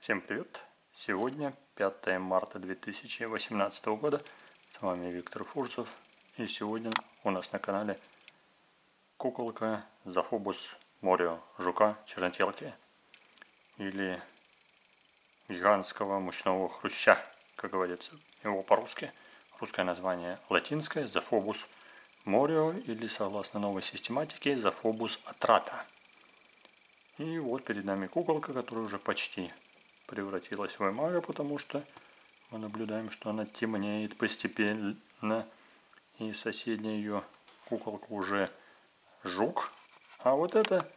Всем привет! Сегодня 5 марта 2018 года. С вами Виктор Фурсов. И сегодня у нас на канале куколка Zophobas morio, жука чернотелки или гигантского мучного хруща, как говорится его по-русски. Русское название латинское Zophobas morio или, согласно новой систематике, Zophobas atrata. И вот перед нами куколка, которая уже почти превратилась в эмага, потому что мы наблюдаем, что она темнеет постепенно. И соседняя ее куколка уже жук. А вот эта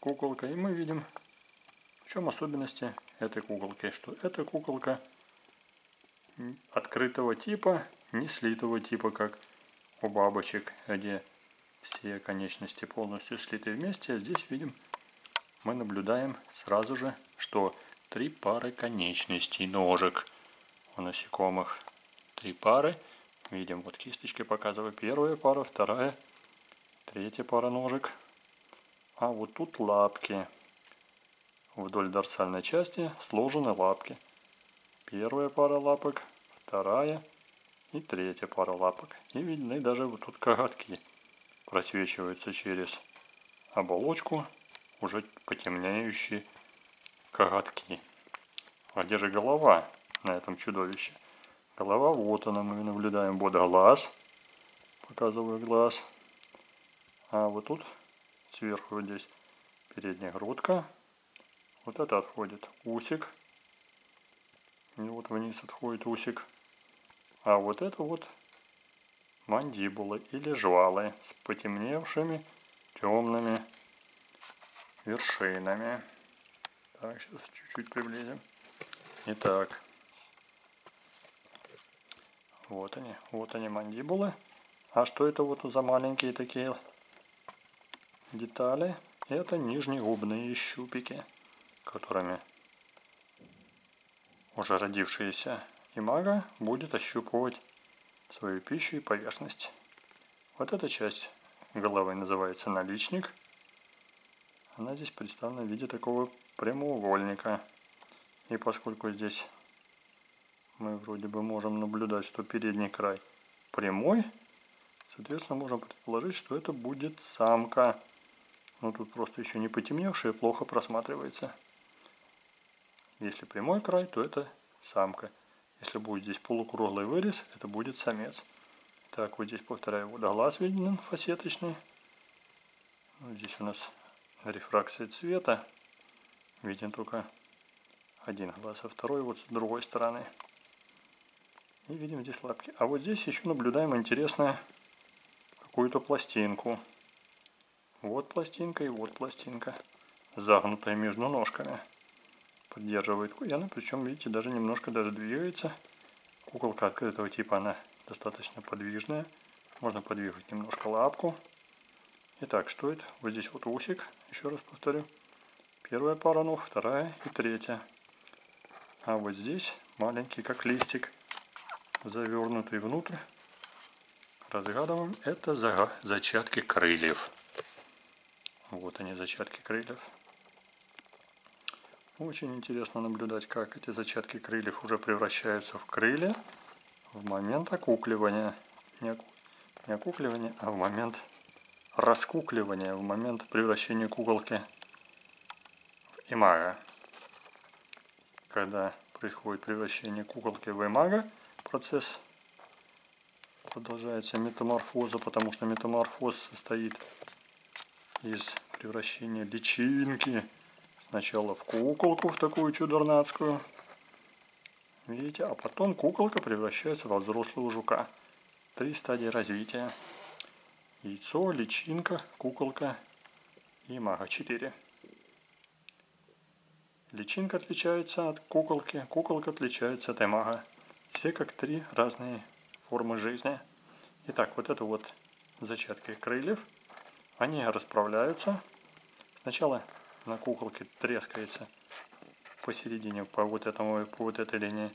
куколка, и мы видим, в чем особенности этой куколки, что эта куколка открытого типа, не слитого типа, как у бабочек, где все конечности полностью слиты вместе. Здесь видим, мы наблюдаем сразу же, что три пары конечностей ножек у насекомых. Три пары. Видим, вот кисточкой показываю. Первая пара, вторая, третья пара ножек. А вот тут лапки. Вдоль дорсальной части сложены лапки. Первая пара лапок, вторая и третья пара лапок. И видны даже вот тут коготки. Просвечиваются через оболочку уже потемнеющие коготки. А где же голова на этом чудовище? Голова, вот она, мы наблюдаем. Вот глаз, показываю глаз. А вот тут сверху вот здесь передняя грудка. Вот это отходит усик. И вот вниз отходит усик. А вот это вот мандибулы или жвалы с потемневшими темными вершинами. Так, сейчас чуть-чуть приблизим. Итак, вот они мандибулы. А что это вот за маленькие такие детали? Это нижнегубные щупики, которыми уже родившаяся имага будет ощупывать свою пищу и поверхность. Вот эта часть головы называется наличник. Она здесь представлена в виде такого прямоугольника. И поскольку здесь мы вроде бы можем наблюдать, что передний край прямой, соответственно, можем предположить, что это будет самка. Но тут просто еще не потемневшая, плохо просматривается. Если прямой край, то это самка. Если будет здесь полукруглый вырез, это будет самец. Так, вот здесь, повторяю, вот глаз виден фасеточный. Вот здесь у нас рефракция цвета. Виден только один глаз, а второй вот с другой стороны. И видим здесь лапки. А вот здесь еще наблюдаем интересную какую-то пластинку. Вот пластинка и вот пластинка, загнутая между ножками. Поддерживает. И она, причем, видите, даже немножко двигается. Куколка открытого типа, она достаточно подвижная. Можно подвигать немножко лапку. Итак, что это? Вот здесь вот усик, еще раз повторю. Первая пара ног, вторая и третья. А вот здесь маленький, как листик, завернутый внутрь. Разгадываем. Это зачатки крыльев. Вот они, зачатки крыльев. Очень интересно наблюдать, как эти зачатки крыльев уже превращаются в крылья в момент окукливания. Не окукливания, а в момент раскукливания, в момент превращения куколки в эмага. Когда происходит превращение куколки в эмага, процесс продолжается метаморфоза, потому что метаморфоз состоит из превращения личинки сначала в куколку, в такую чудернацкую, видите, а потом куколка превращается во взрослого жука. Три стадии развития: яйцо, личинка, куколка и эмага. 4. Личинка отличается от куколки, куколка отличается от эмага. Все как 3 разные формы жизни. Итак, вот это вот зачатки крыльев. Они расправляются. Сначала на куколке трескается посередине по вот этой линии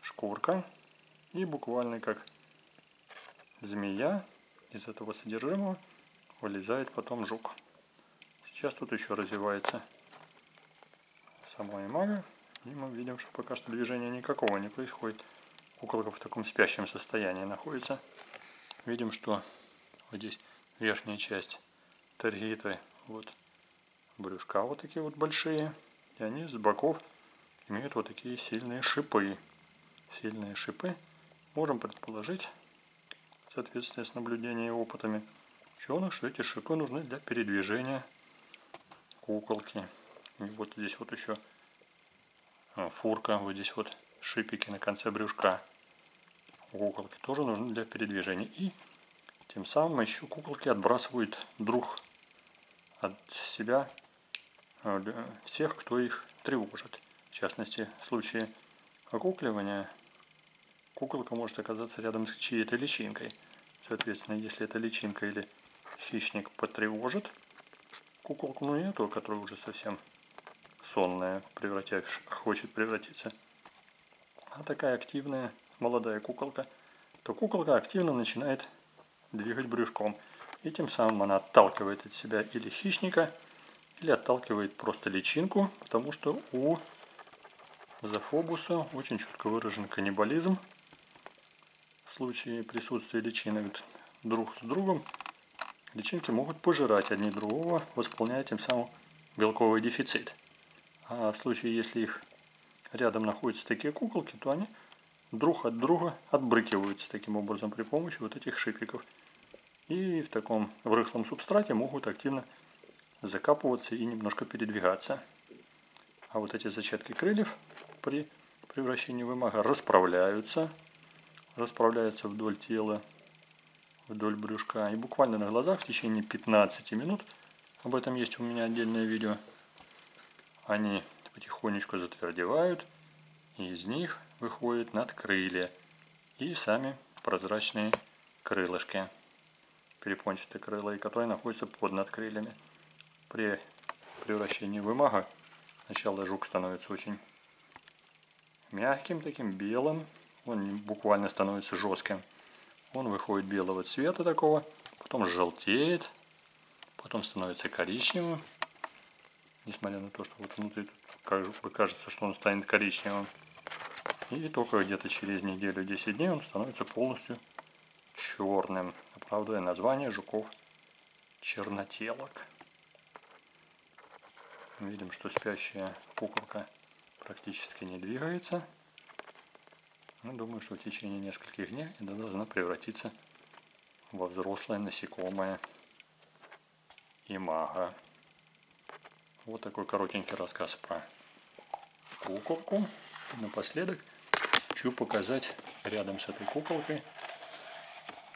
шкурка. И буквально как змея из этого содержимого вылезает потом жук. Сейчас тут еще развивается сама имага, и мы видим, что пока что движения никакого не происходит. Куколка в таком спящем состоянии находится. Видим, что вот здесь верхняя часть таргиты, вот брюшка вот такие вот большие, и они с боков имеют вот такие сильные шипы. Сильные шипы. Можем предположить, в соответствии с наблюдениями и опытами ученых, что эти шипы нужны для передвижения куколки. И вот здесь вот еще фурка, вот здесь вот шипики на конце брюшка. Куколки тоже нужны для передвижения. И тем самым еще куколки отбрасывают друг от себя всех, кто их тревожит. В частности, в случае окукливания куколка может оказаться рядом с чьей-то личинкой. Соответственно, если эта личинка или хищник потревожит куколку, ну не ту, которая уже совсем сонная, хочет превратиться, а такая активная молодая куколка, то куколка активно начинает двигать брюшком. И тем самым она отталкивает от себя или хищника, или отталкивает просто личинку, потому что у Zophobas очень четко выражен каннибализм. В случае присутствия личинок друг с другом, личинки могут пожирать одни другого, восполняя тем самым белковый дефицит. А в случае, если их рядом находятся такие куколки, то они друг от друга отбрыкиваются таким образом при помощи вот этих шипиков. И в таком рыхлом субстрате могут активно закапываться и немножко передвигаться. А вот эти зачатки крыльев при превращении в имага расправляются вдоль тела, вдоль брюшка. И буквально на глазах в течение 15 минут, об этом есть у меня отдельное видео, они потихонечку затвердевают, и из них выходят надкрылья и сами прозрачные крылышки, перепончатые крылья, которые находятся под надкрыльями. При превращении в имага сначала жук становится очень мягким, таким белым, он буквально становится жестким. Он выходит белого цвета такого, потом желтеет, потом становится коричневым. Несмотря на то, что вот внутри как бы кажется, что он станет коричневым. И только где-то через неделю, 10 дней он становится полностью черным, оправдывая название жуков чернотелок. Видим, что спящая куколка практически не двигается. Но думаю, что в течение нескольких дней она должна превратиться во взрослое насекомое имага. Вот такой коротенький рассказ про куколку. И напоследок хочу показать рядом с этой куколкой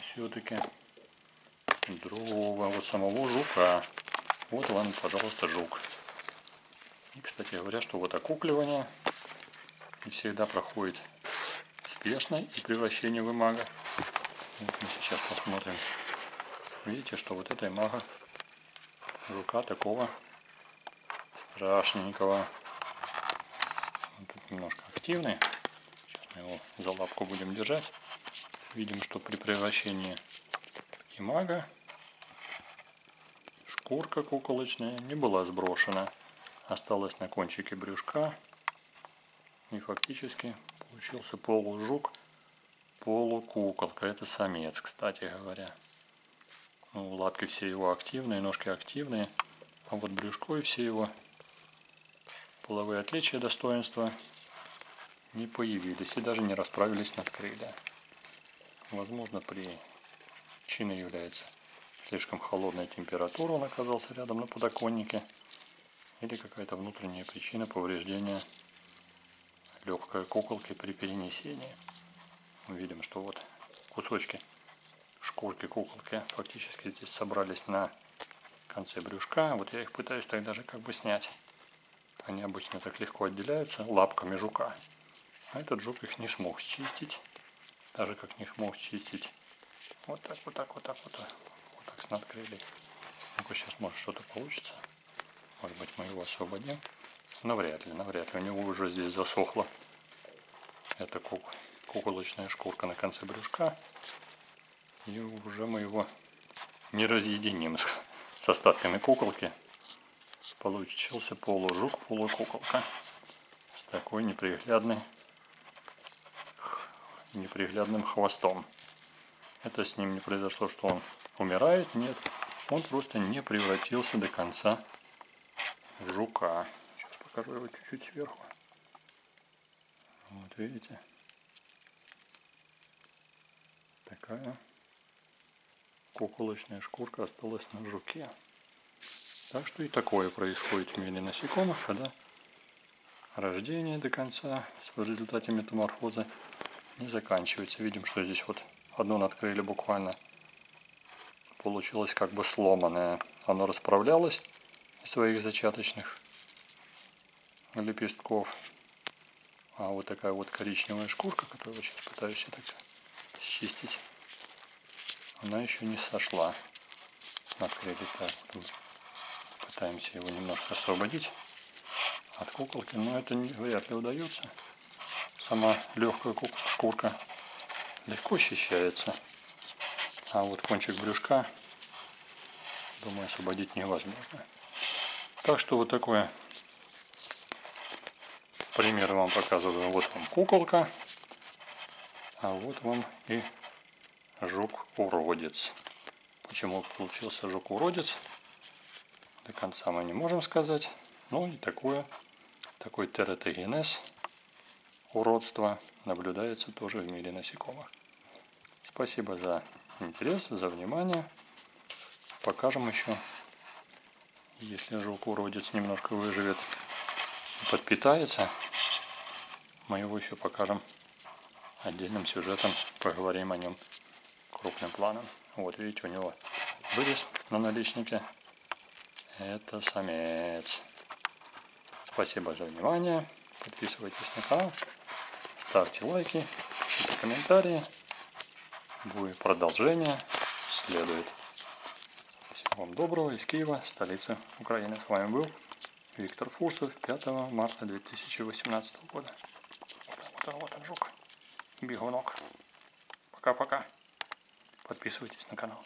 все-таки другого, вот самого жука. Вот вам, пожалуйста, жук. И, кстати говоря, что вот окукливание не всегда проходит успешно, и превращение в имага. Вот мы сейчас посмотрим. Видите, что вот это имага жука такого страшненького. Он тут немножко активный. Сейчас мы его за лапку будем держать. Видим, что при превращении имага шкурка куколочная не была сброшена. Осталось на кончике брюшка, и фактически получился полужук, полукуколка. Это самец, кстати говоря. Ну, лапки все его активные, ножки активные, а вот брюшко и все его половые отличия, достоинства не появились и даже не расправились надкрылья. Возможно, причиной является слишком холодная температура, он оказался рядом на подоконнике. Или какая-то внутренняя причина повреждения легкой куколки при перенесении. Мы видим, что вот кусочки шкурки куколки фактически здесь собрались на конце брюшка. Вот я их пытаюсь так даже как бы снять. Они обычно так легко отделяются лапками жука. А этот жук их не смог счистить. Даже как не смог счистить. Вот так, вот так, вот так, вот так. Вот так с надкрыльей. Ну-ка, сейчас может что-то получится. Может быть, мы его освободим. Навряд ли. У него уже здесь засохла эта куколочная шкурка на конце брюшка. И уже мы его не разъединим с остатками куколки. получился полужук, полукуколка с такой неприглядным хвостом. Это с ним не произошло, что он умирает, нет. Он просто не превратился до конца в жука. Сейчас покажу его чуть-чуть сверху. Вот видите. Такая куколочная шкурка осталась на жуке. Так что и такое происходит в мире насекомых, когда рождение до конца в результате метаморфоза не заканчивается. Видим, что здесь вот одно открыли буквально. Получилось как бы сломанное. Оно расправлялось из своих зачаточных лепестков. А вот такая вот коричневая шкурка, которую я сейчас пытаюсь счистить, она еще не сошла. Открыли так. Пытаемся его немножко освободить от куколки, но это вряд ли удается. Сама легкая шкурка легко ощущается. А вот кончик брюшка, думаю, освободить невозможно. Так что вот такой пример вам показываю. Вот вам куколка, а вот вам и жук-уродец. Почему получился жук-уродец, до конца мы не можем сказать. Ну и такой тератогенез уродства наблюдается тоже в мире насекомых. Спасибо за интерес, за внимание. Покажем еще, если жук-уродец немножко выживет и подпитается, мы его еще покажем отдельным сюжетом, поговорим о нем крупным планом. Вот видите, у него вырез на наличнике. Это самец. Спасибо за внимание. Подписывайтесь на канал, ставьте лайки, пишите комментарии. Будет продолжение, следует. Всего вам доброго из Киева, столицы Украины. С вами был Виктор Фурсов, 5 марта 2018 года. Вот он, жук. Бегунок. Пока-пока. Подписывайтесь на канал.